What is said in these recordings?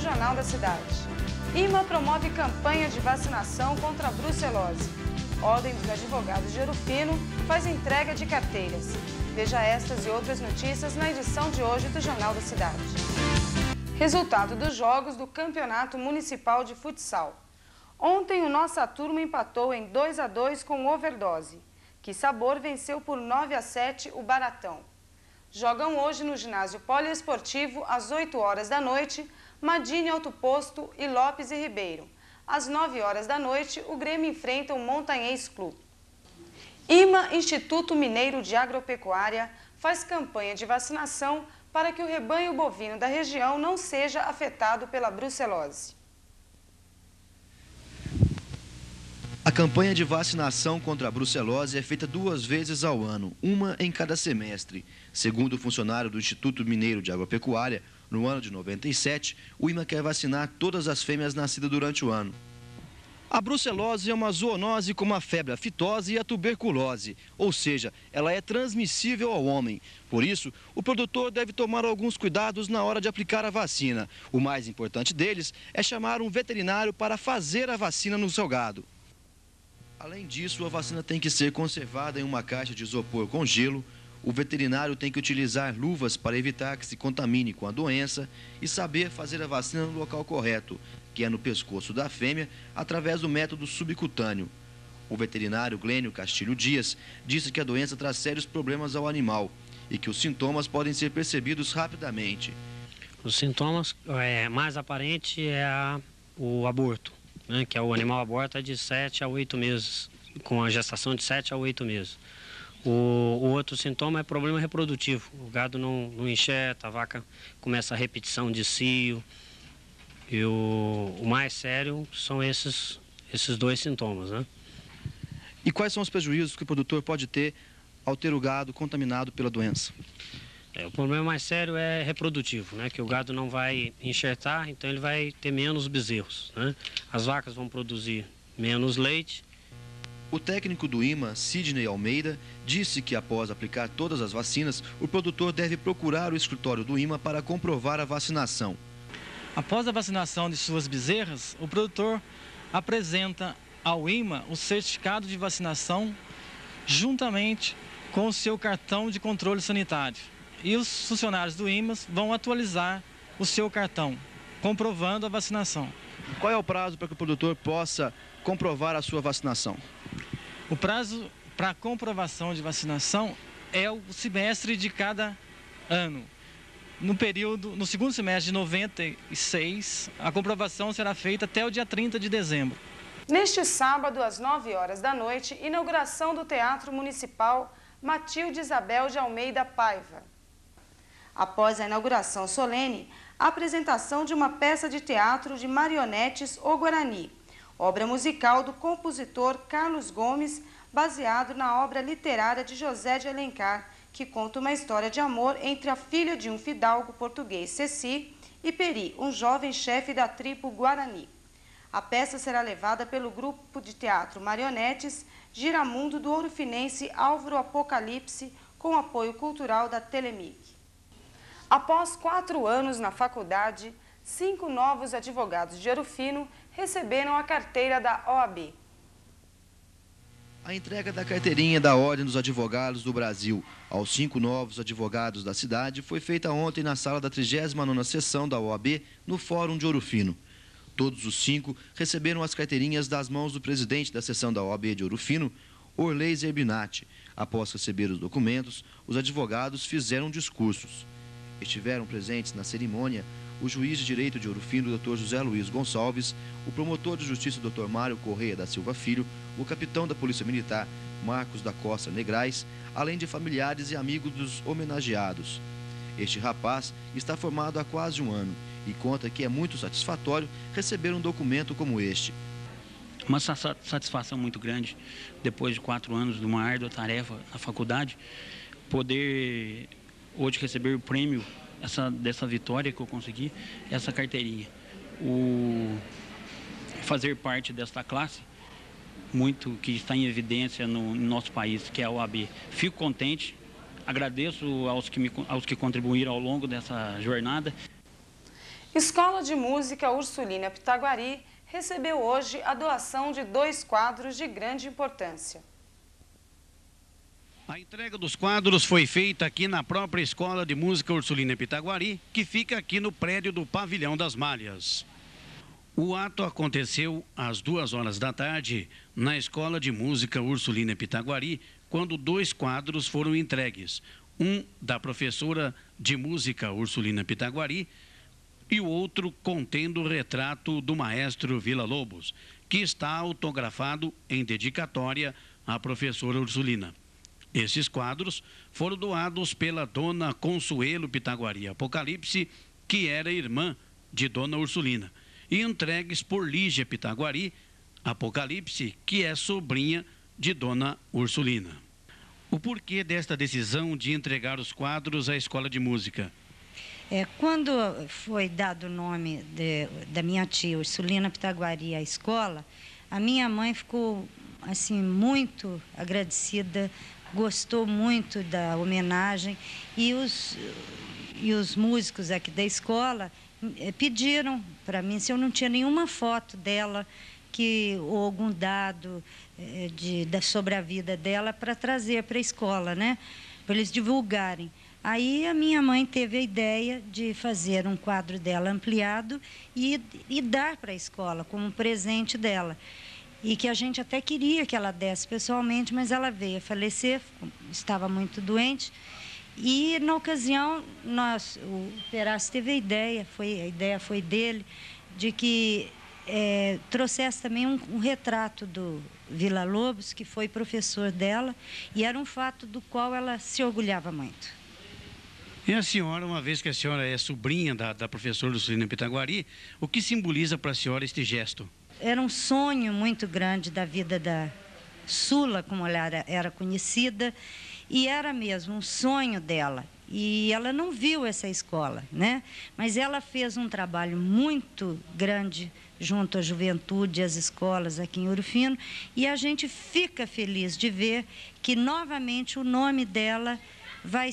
do Jornal da Cidade. IMA promove campanha de vacinação contra a brucelose. Ordem dos Advogados de Ouro Fino faz entrega de carteiras. Veja estas e outras notícias na edição de hoje do Jornal da Cidade. Resultado dos jogos do Campeonato Municipal de Futsal. Ontem, o Nossa Turma empatou em 2-2 com o Overdose. Que Sabor venceu por 9-7 o Baratão. Jogam hoje no ginásio poliesportivo, às 8 horas da noite, Madini Alto Posto e Lopes e Ribeiro. Às 9 horas da noite, o Grêmio enfrenta o Montanhês Clube. IMA, Instituto Mineiro de Agropecuária, faz campanha de vacinação para que o rebanho bovino da região não seja afetado pela brucelose. A campanha de vacinação contra a brucelose é feita 2 vezes ao ano, uma em cada semestre. Segundo o funcionário do Instituto Mineiro de Agropecuária, no ano de 97, o IMA quer vacinar todas as fêmeas nascidas durante o ano. A brucelose é uma zoonose como a febre aftosa e a tuberculose, ou seja, ela é transmissível ao homem. Por isso, o produtor deve tomar alguns cuidados na hora de aplicar a vacina. O mais importante deles é chamar um veterinário para fazer a vacina no seu gado. Além disso, a vacina tem que ser conservada em uma caixa de isopor com gelo, o veterinário tem que utilizar luvas para evitar que se contamine com a doença e saber fazer a vacina no local correto, que é no pescoço da fêmea, através do método subcutâneo. O veterinário Glênio Castilho Dias disse que a doença traz sérios problemas ao animal e que os sintomas podem ser percebidos rapidamente. Os sintomas mais aparentes é o aborto. Né, que o animal aborta de 7 a 8 meses, com a gestação de 7 a 8 meses. O outro sintoma é problema reprodutivo, o gado não enxerta, a vaca começa a repetição de cio. E o mais sério são esses 2 sintomas. Né? E quais são os prejuízos que o produtor pode ter ao ter o gado contaminado pela doença? O problema mais sério é reprodutivo, né? Que o gado não vai enxertar, então ele vai ter menos bezerros, né? As vacas vão produzir menos leite. O técnico do IMA, Sidney Almeida, disse que após aplicar todas as vacinas, o produtor deve procurar o escritório do IMA para comprovar a vacinação. Após a vacinação de suas bezerras, o produtor apresenta ao IMA o certificado de vacinação juntamente com o seu cartão de controle sanitário. E os funcionários do IMA vão atualizar o seu cartão, comprovando a vacinação. Qual é o prazo para que o produtor possa comprovar a sua vacinação? O prazo para comprovação de vacinação é o semestre de cada ano. No segundo semestre de 96, a comprovação será feita até o dia 30 de dezembro. Neste sábado, às 9 horas da noite, inauguração do Teatro Municipal Matilde Isabel de Almeida Paiva. Após a inauguração solene, a apresentação de uma peça de teatro de marionetes O Guarani, obra musical do compositor Carlos Gomes, baseado na obra literária de José de Alencar, que conta uma história de amor entre a filha de um fidalgo português, Ceci, e Peri, um jovem chefe da tribo Guarani. A peça será levada pelo grupo de teatro Marionetes Giramundo do ourofinense Álvaro Apocalipse, com apoio cultural da Telemig. Após 4 anos na faculdade, 5 novos advogados de Ouro Fino receberam a carteira da OAB. A entrega da carteirinha da Ordem dos Advogados do Brasil aos 5 novos advogados da cidade foi feita ontem na sala da 39ª sessão da OAB, no Fórum de Ouro Fino. Todos os 5 receberam as carteirinhas das mãos do presidente da sessão da OAB de Ouro Fino, Orleis Ebinati. Após receber os documentos, os advogados fizeram discursos. Estiveram presentes na cerimônia o juiz de direito de Ouro Fino, Dr. José Luiz Gonçalves, o promotor de justiça, Dr. Mário Corrêa da Silva Filho, o capitão da Polícia Militar, Marcos da Costa Negrais, além de familiares e amigos dos homenageados. Este rapaz está formado há quase 1 ano e conta que é muito satisfatório receber um documento como este. Uma satisfação muito grande, depois de 4 anos de uma árdua tarefa na faculdade, poder hoje receber o prêmio dessa vitória que eu consegui, essa carteirinha. Fazer parte desta classe, muito que está em evidência no nosso país, que é a OAB. Fico contente, agradeço aos que contribuíram ao longo dessa jornada. Escola de Música Ursulina Pitaguari recebeu hoje a doação de 2 quadros de grande importância. A entrega dos quadros foi feita aqui na própria Escola de Música Ursulina Pitaguari, que fica aqui no prédio do Pavilhão das Malhas. O ato aconteceu às 14h na Escola de Música Ursulina Pitaguari, quando 2 quadros foram entregues. Um da professora de música Ursulina Pitaguari e o outro contendo o retrato do maestro Villa-Lobos, que está autografado em dedicatória à professora Ursulina. Esses quadros foram doados pela dona Consuelo Pitaguari Apocalipse, que era irmã de dona Ursulina, e entregues por Lígia Pitaguari Apocalipse, que é sobrinha de dona Ursulina. O porquê desta decisão de entregar os quadros à Escola de Música? Quando foi dado o nome da minha tia Ursulina Pitaguari à escola, a minha mãe ficou assim muito agradecida, gostou muito da homenagem, e os músicos aqui da escola pediram para mim se eu não tinha nenhuma foto dela, ou algum dado sobre a vida dela, para trazer para a escola, né, para eles divulgarem. Aí a minha mãe teve a ideia de fazer um quadro dela ampliado e dar para a escola como presente dela. E que a gente até queria que ela desse pessoalmente, mas ela veio a falecer, estava muito doente. E na ocasião, o Perassi teve a ideia, foi dele, de que trouxesse também um retrato do Villa-Lobos, que foi professor dela, e era um fato do qual ela se orgulhava muito. E a senhora, uma vez que a senhora é sobrinha da professora Ursulina Pitaguari, o que simboliza para a senhora este gesto? Era um sonho muito grande da vida da Sula, como ela era conhecida, e era mesmo um sonho dela. E ela não viu essa escola, né? Mas ela fez um trabalho muito grande junto à juventude e às escolas aqui em Ouro Fino, e a gente fica feliz de ver que novamente o nome dela vai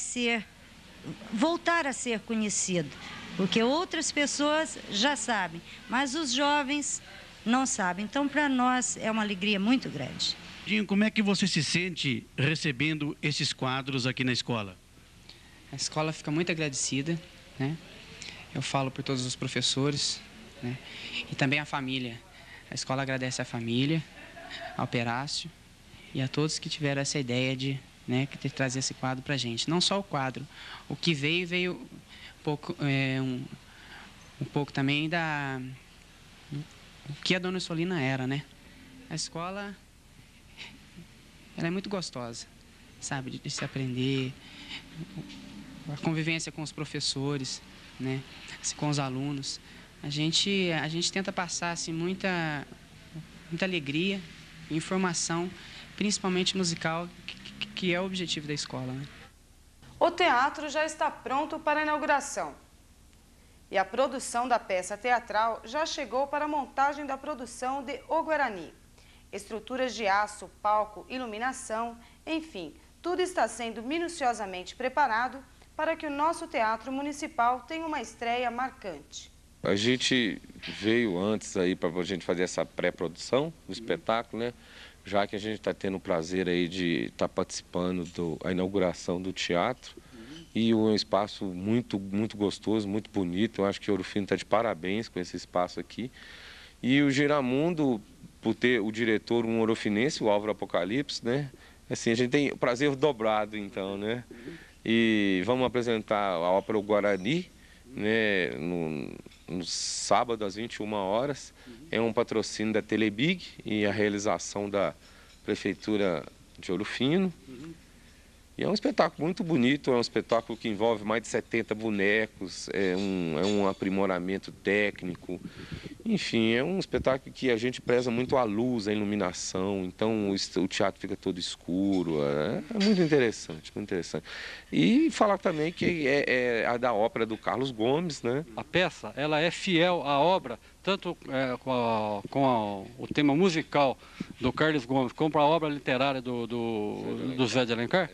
voltar a ser conhecido, porque outras pessoas já sabem, mas os jovens não sabem. Então, para nós, é uma alegria muito grande. Dinho, como é que você se sente recebendo esses quadros aqui na escola? A escola fica muito agradecida, né? Eu falo por todos os professores, né? E também a família. A escola agradece à família, ao Perassi e a todos que tiveram essa ideia de, né, que trazer esse quadro para a gente. Não só o quadro, o que veio um pouco também da o que a dona Ursulina era, né? A escola, ela é muito gostosa, sabe, de se aprender, a convivência com os professores, né, com os alunos. A gente tenta passar assim muita alegria, informação, principalmente musical, que é o objetivo da escola, né? O teatro já está pronto para a inauguração. E a produção da peça teatral já chegou para a montagem da produção de O Guarani. Estruturas de aço, palco, iluminação, enfim, tudo está sendo minuciosamente preparado para que o nosso teatro municipal tenha uma estreia marcante. A gente veio antes aí para a gente fazer essa pré-produção do espetáculo, né? Já que a gente está tendo o prazer aí de estar participando da inauguração do teatro. E um espaço muito gostoso, muito bonito. Eu acho que Ouro Fino está de parabéns com esse espaço aqui. E o Giramundo, por ter o diretor um ourofinense, o Álvaro Apocalipse, né? Assim, a gente tem o prazer dobrado, então, né? E vamos apresentar a ópera O Guarani, né? No sábado, às 21h, é um patrocínio da Telemig e a realização da Prefeitura de Ouro Fino. E é um espetáculo muito bonito, é um espetáculo que envolve mais de 70 bonecos, é um aprimoramento técnico. Enfim, é um espetáculo que a gente preza muito a luz, a iluminação, então o teatro fica todo escuro, é muito interessante, muito interessante. E falar também que é a da ópera do Carlos Gomes, né? A peça, ela é fiel à obra, tanto com o tema musical do Carlos Gomes, como para a obra literária do José de Alencar.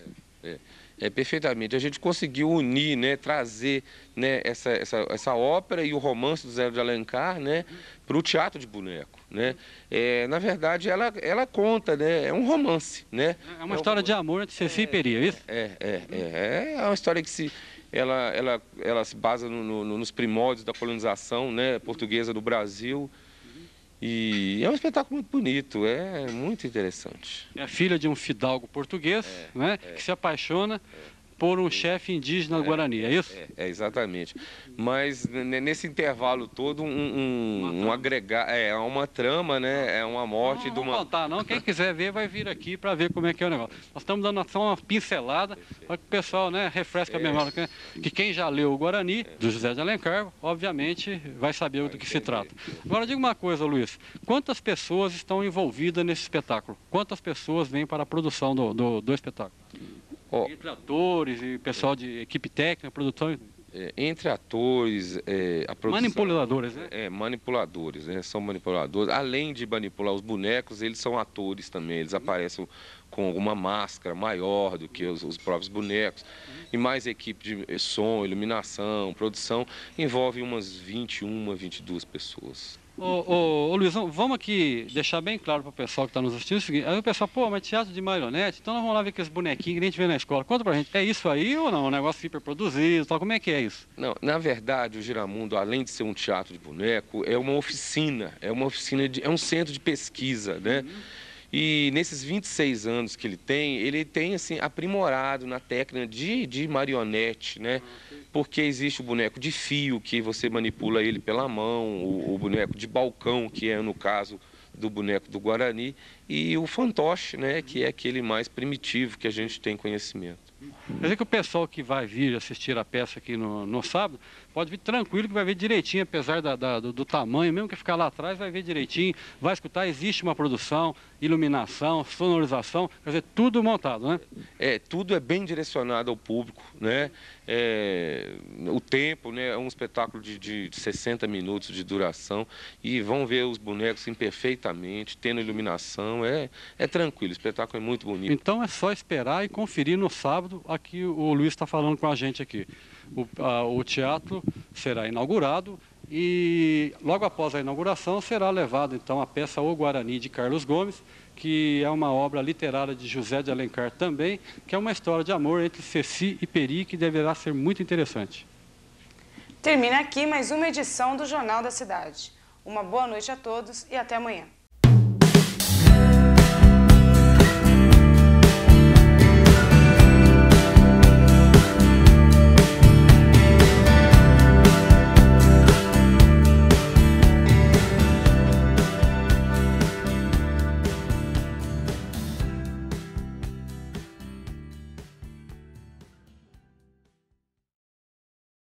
perfeitamente. A gente conseguiu unir, né, trazer, né, essa ópera e o romance do José de Alencar, né, para o teatro de boneco, né? Na verdade, ela conta, né, é um romance, né? É uma história de amor entre Ceci e Peri, é isso? É uma história que ela se baseia nos primórdios da colonização, né, portuguesa do Brasil. E é um espetáculo muito bonito, é muito interessante. É a filha de um fidalgo português, né, que se apaixona por um chefe indígena Guarani, é isso? Exatamente. Mas nesse intervalo todo, uma trama, né, é uma morte de uma... Não vou contar, não. Quem quiser ver, vai vir aqui para ver como é que é o negócio. Nós estamos dando só uma pincelada para que o pessoal, né, refresca a memória. Que quem já leu o Guarani, do José de Alencar, obviamente vai saber do que se trata. Agora, diga uma coisa, Luiz. Quantas pessoas estão envolvidas nesse espetáculo? Quantas pessoas vêm para a produção do espetáculo? Entre atores e pessoal de equipe técnica, produção... Entre atores, a produção... Manipuladores, né? Manipuladores, né? São manipuladores. Além de manipular os bonecos, eles são atores também. Eles aparecem com uma máscara maior do que os próprios bonecos. E mais equipe de som, iluminação, produção. Envolve umas 21, 22 pessoas. Ô Luizão, vamos aqui deixar bem claro para o pessoal que está nos assistindo o seguinte. Aí o pessoal, pô, mas teatro de marionete, então nós vamos lá ver aqueles bonequinhos que a gente vê na escola. Conta pra gente, é isso aí ou não? Um negócio hiperproduzido, tal, como é que é isso? Não, na verdade o Giramundo, além de ser um teatro de boneco, é uma oficina, é um centro de pesquisa, né? E nesses 26 anos que ele tem assim, aprimorado na técnica de marionete, né? Porque existe o boneco de fio, que você manipula ele pela mão, o boneco de balcão, que é no caso do boneco do Guarani, e o fantoche, né, que é aquele mais primitivo que a gente tem conhecimento. Quer dizer que o pessoal que vai vir assistir a peça aqui no sábado, pode vir tranquilo que vai ver direitinho, apesar do tamanho, mesmo que ficar lá atrás, vai ver direitinho, vai escutar, existe uma produção, iluminação, sonorização, quer dizer, tudo montado, né? Tudo é bem direcionado ao público, né? O tempo, né, é um espetáculo de 60 minutos de duração e vão ver os bonecos imperfeitamente, tendo iluminação, é tranquilo, o espetáculo é muito bonito. Então é só esperar e conferir no sábado, aqui o Luiz está falando com a gente aqui. O teatro será inaugurado e logo após a inauguração será levado então a peça O Guarani de Carlos Gomes, que é uma obra literária de José de Alencar também, que é uma história de amor entre Ceci e Peri, que deverá ser muito interessante. Termina aqui mais uma edição do Jornal da Cidade. Uma boa noite a todos e até amanhã.